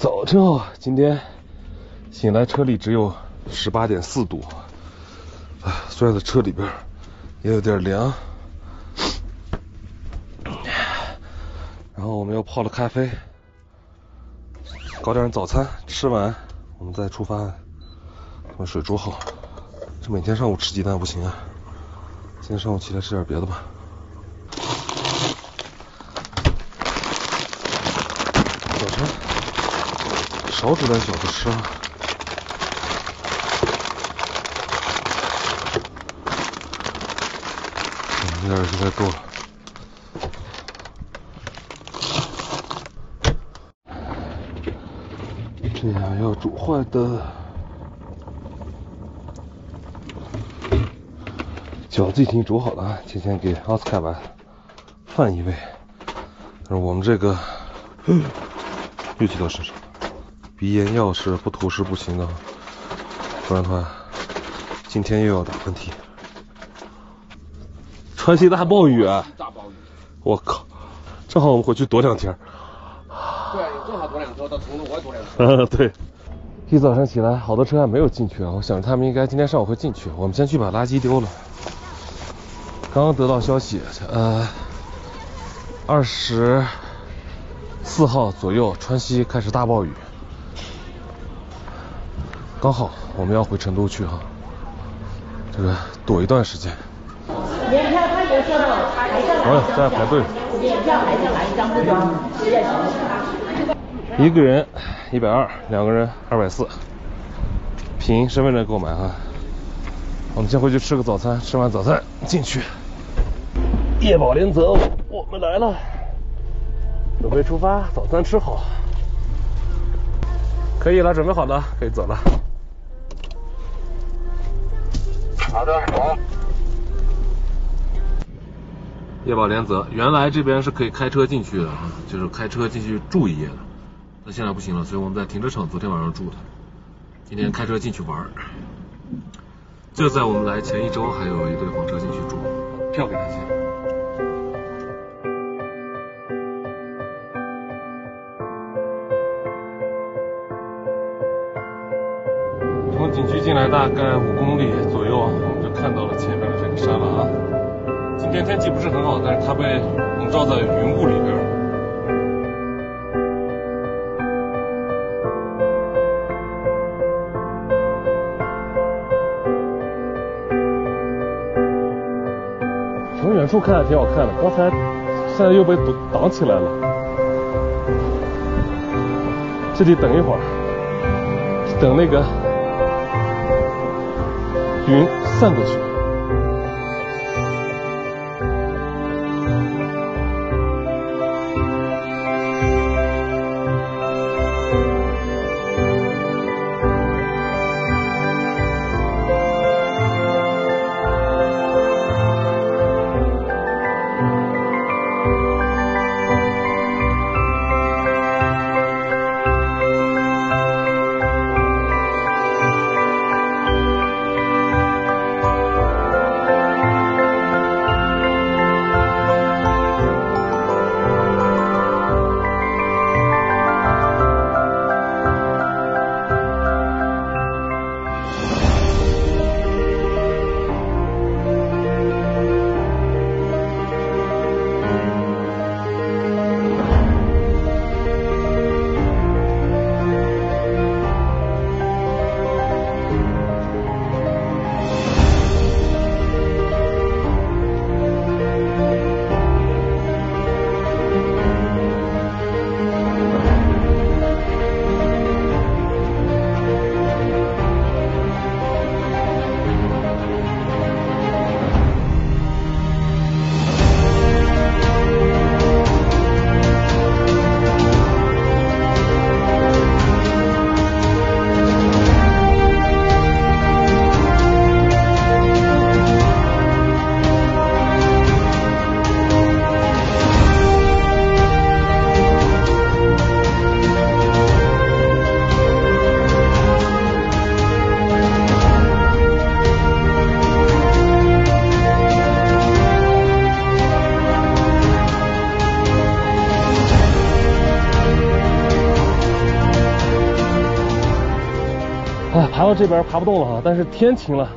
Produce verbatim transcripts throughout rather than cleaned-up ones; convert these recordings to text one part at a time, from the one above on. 早晨哦，今天醒来车里只有 十八点四 度，哎，虽然在车里边也有点凉。然后我们又泡了咖啡，搞点早餐，吃完我们再出发。用水煮好，这每天上午吃鸡蛋不行啊，今天上午起来吃点别的吧。 少煮点小的吃啊！这点应该够了。这样要煮坏的，饺子已经煮好了啊！提前给奥斯卡把饭一位，但是我们这个又提到身上。 鼻炎药是不涂是不行的，不然的话，今天又要打喷嚏。川西大暴雨啊！大暴雨！我靠！正好我们回去躲两天。对，正好躲两天，到成都我也躲两天。嗯，对。一早上起来，好多车还没有进去啊！我想着他们应该今天上午会进去。我们先去把垃圾丢了。刚刚得到消息，呃，二十四号左右，川西开始大暴雨。 刚好我们要回成都去哈、啊，这个躲一段时间。年票他也说了，哎呀，在排队。年票还是来一张这个。一个人一百二，两个人二百四，凭身份证购买啊。我们先回去吃个早餐，吃完早餐进去。夜宝连泽，我们来了，准备出发，早餐吃好。可以了，准备好了，可以走了。 好的，好。夜宝连泽，原来这边是可以开车进去的啊，就是开车进去住一夜的，那现在不行了，所以我们在停车场昨天晚上住的，今天开车进去玩。就在我们来前一周，还有一对黄车进去住，票给他钱。 景区进来大概五公里左右，我们就看到了前面的这个山了啊。今天天气不是很好，但是它被笼罩在云雾里边。从远处看还挺好看的，刚才现在又被堵挡起来了。这里等一会儿，等那个。 云散过去。哎，爬到这边爬不动了哈，但是天晴了，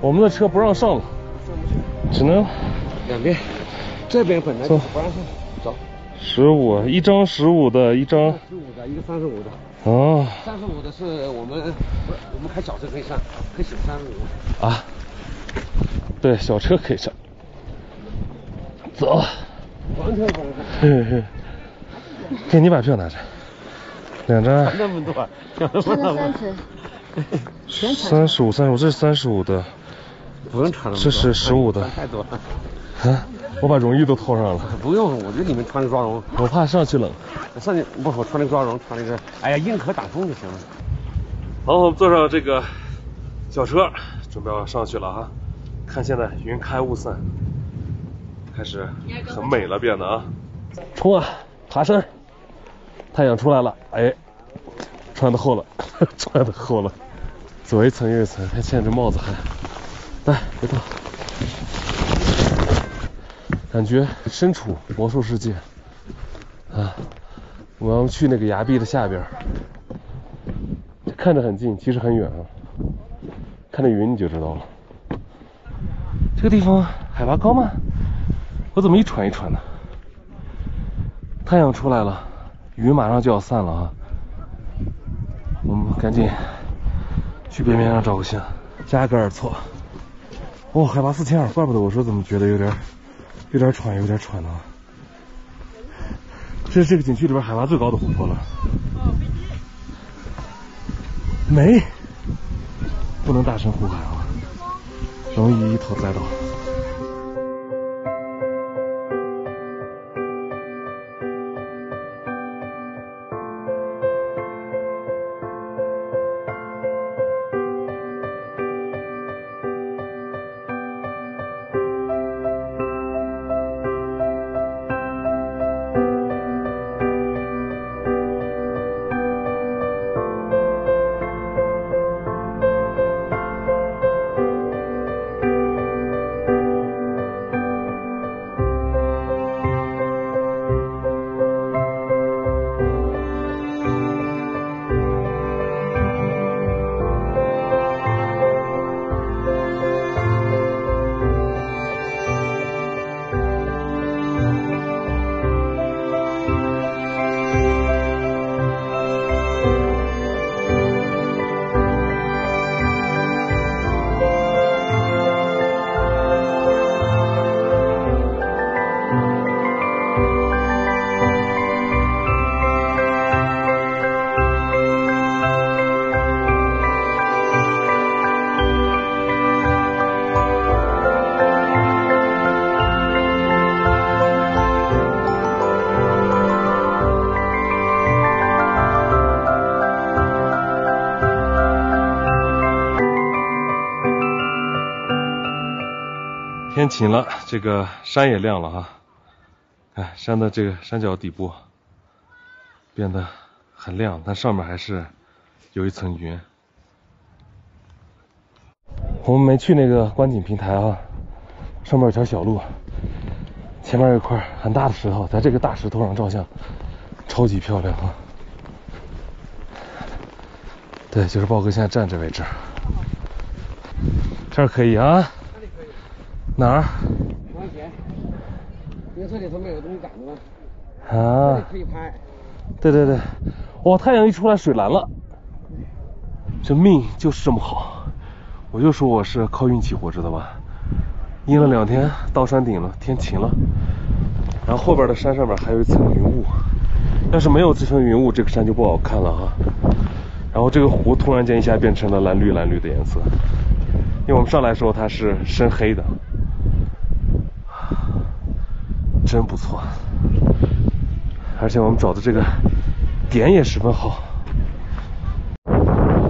我们的车不让上了，只能两边，这边本来就不让上，走。十五，一张十五的，一张十五的，一个三十五的。哦。三十五的是我们，我们开小车可以上，开小三十五。啊。对，小车可以上。走。完全不让上。给你把票拿着。 两张，那么多，两张三十，三十五，三十五，这是三十五的，不用穿了，这是十五的，太多了，啊，我把绒衣都套上了，不用，我觉得你们穿着抓绒，我怕上去冷，上去不，我穿那个抓绒，穿那个，哎呀，硬壳挡风就行了。好，我们坐上这个小车，准备要上去了啊，看现在云开雾散，开始很美了，变得啊，冲啊，爬山。 太阳出来了，哎，穿的厚了，呵呵穿的厚了，左一层右一层，还嵌着帽子还，来，别动，感觉身处魔兽世界啊！我要去那个崖壁的下边，看着很近，其实很远啊，看着云你就知道了。这个地方海拔高吗？我怎么一喘一喘的？太阳出来了。 雨马上就要散了啊，我们赶紧去边边上找个星，加个尔措。哦，海拔四千二，怪不得我说怎么觉得有点有点喘，有点喘呢、啊。这是这个景区里边海拔最高的湖泊了。没，不能大声呼喊啊，容易一头栽倒。 天晴了，这个山也亮了哈、啊，哎，山的这个山脚底部变得很亮，但上面还是有一层云。我们没去那个观景平台啊，上面有条小路，前面有一块很大的石头，在这个大石头上照相，超级漂亮啊。对，就是豹哥现在站这位置，这儿可以啊。 哪儿？王姐，你这里头没有东西挡着吗？啊，可以拍。对对对，哇，太阳一出来水蓝了。这命就是这么好，我就说我是靠运气活着的吧。阴了两天，到山顶了，天晴了，然后后边的山上面还有一层云雾，要是没有这层云雾，这个山就不好看了啊。然后这个湖突然间一下变成了蓝绿蓝绿的颜色，因为我们上来的时候它是深黑的。 真不错，而且我们找的这个点也十分好。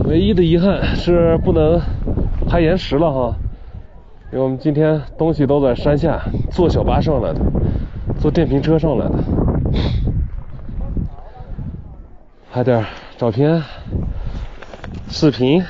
唯一的遗憾是不能拍岩石了哈，因为我们今天东西都在山下，坐小巴上来的，坐电瓶车上来的，拍点照片、视频。